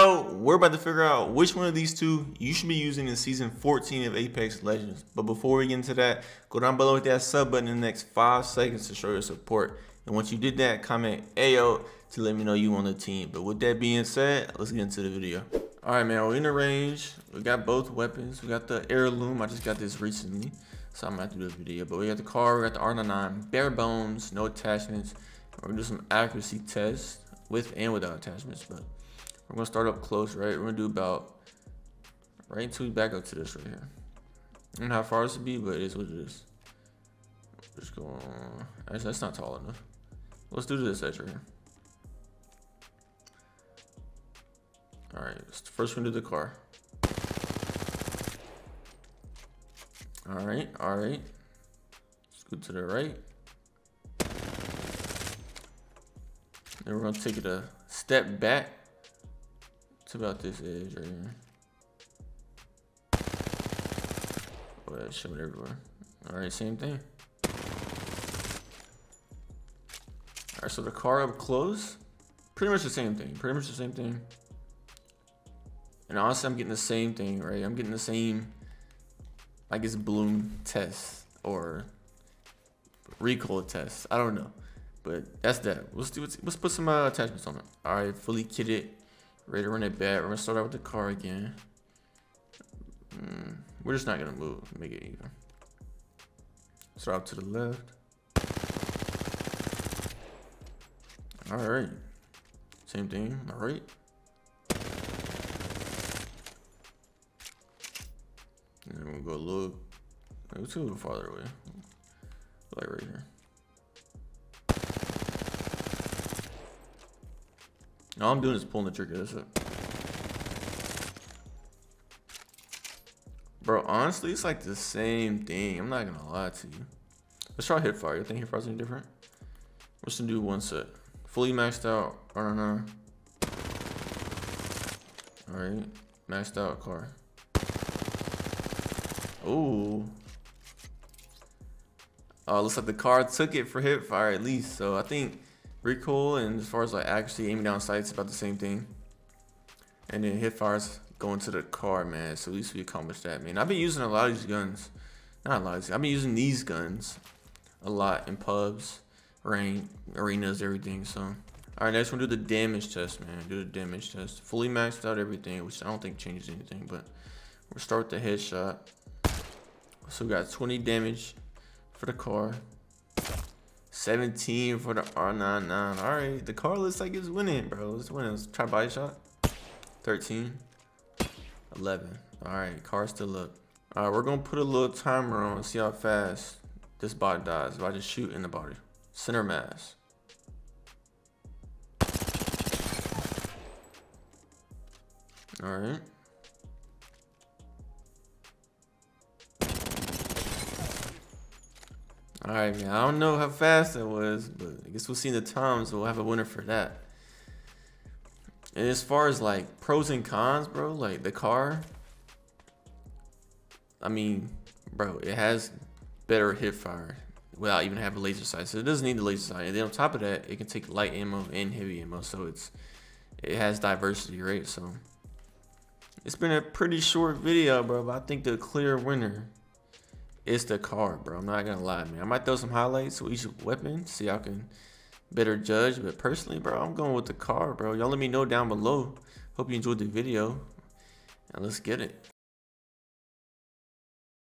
now we're about to figure out which one of these two you should be using in season 14 of Apex Legends. But before we get into that, go down below with that sub button in the next 5 seconds to show your support. And once you did that, comment Ayo to let me know you on the team. But with that being said, let's get into the video. All right, man, we're in the range. We got both weapons. We got the heirloom. I just got this recently, so I'm gonna have to do this video. But we got the CAR, we got the R99, bare bones, no attachments. We're gonna do some accuracy tests with and without attachments, but we're gonna start up close, right? We're gonna do about right until we back up to this right here. I don't know how far this would be, but it is what it is. Just go on. Actually, that's not tall enough. Let's do this edge right here. All right, first one to the car. All right, all right. Let's go to the right. Then we're gonna take it a step back. It's about this edge right here. Oh, that showed everywhere. All right, same thing. All right, so the car up close, pretty much the same thing. Pretty much the same thing. And honestly, I'm getting the same thing, right? I'm getting the same, like it's bloom test or recoil test. I don't know, but that's that. Let's put some attachments on it. All right, fully kitted. Ready to run it back. We're gonna start out with the car again. We're just not gonna move, make it even. Start out to the left. All right, same thing, all right. And then we'll go a little farther away, like right here. All I'm doing is pulling the trigger, that's it. Bro, honestly, it's like the same thing. I'm not gonna lie to you. Let's try hipfire. You think hipfire's any different? We're just gonna do one set. Fully maxed out, I don't know. All right, maxed out car. Ooh. Looks like the car took it for hipfire at least, so I think recoil and as far as like actually aiming down sights about the same thing, and then hip fires going to the car, man. So at least we accomplished that, man. I've been using a lot of these guns, not a lot of these, I've been using these guns a lot in pubs, rain, arenas, everything. So all right, next we'll do the damage test, man. Do the damage test, fully maxed out everything, which I don't think changes anything, but we'll start with the headshot. So we got 20 damage for the car, 17 for the R99. All right, the car looks like it's winning, bro. It's winning. Let's try body shot. 13, 11. All right, car's still up. All right, we're gonna put a little timer on and see how fast this bot dies if I just shoot in the body. Center mass. All right. All right, man, I don't know how fast that was, but I guess we'll see the time, so we'll have a winner for that. And as far as like pros and cons, bro, like the car, I mean, bro, it has better hip fire without even having laser sight, so it doesn't need the laser sight. And then on top of that, it can take light ammo and heavy ammo, so it has diversity, right? So it's been a pretty short video, bro, but I think the clear winner, it's the car, bro. I'm not gonna lie, man. I might throw some highlights with each weapon, so y'all can better judge. But personally, bro, I'm going with the car, bro. Y'all let me know down below. Hope you enjoyed the video, and let's get it.